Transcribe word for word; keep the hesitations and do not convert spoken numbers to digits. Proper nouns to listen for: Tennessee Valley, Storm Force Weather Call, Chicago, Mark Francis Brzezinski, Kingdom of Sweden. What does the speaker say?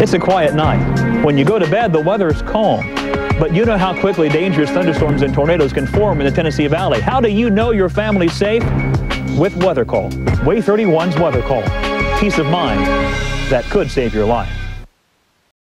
It's a quiet night. When you go to bed, the weather is calm. But you know how quickly dangerous thunderstorms and tornadoes can form in the Tennessee Valley. How do you know your family's safe? With Weather Call. Way thirty-one's Weather Call. Peace of mind that could save your life.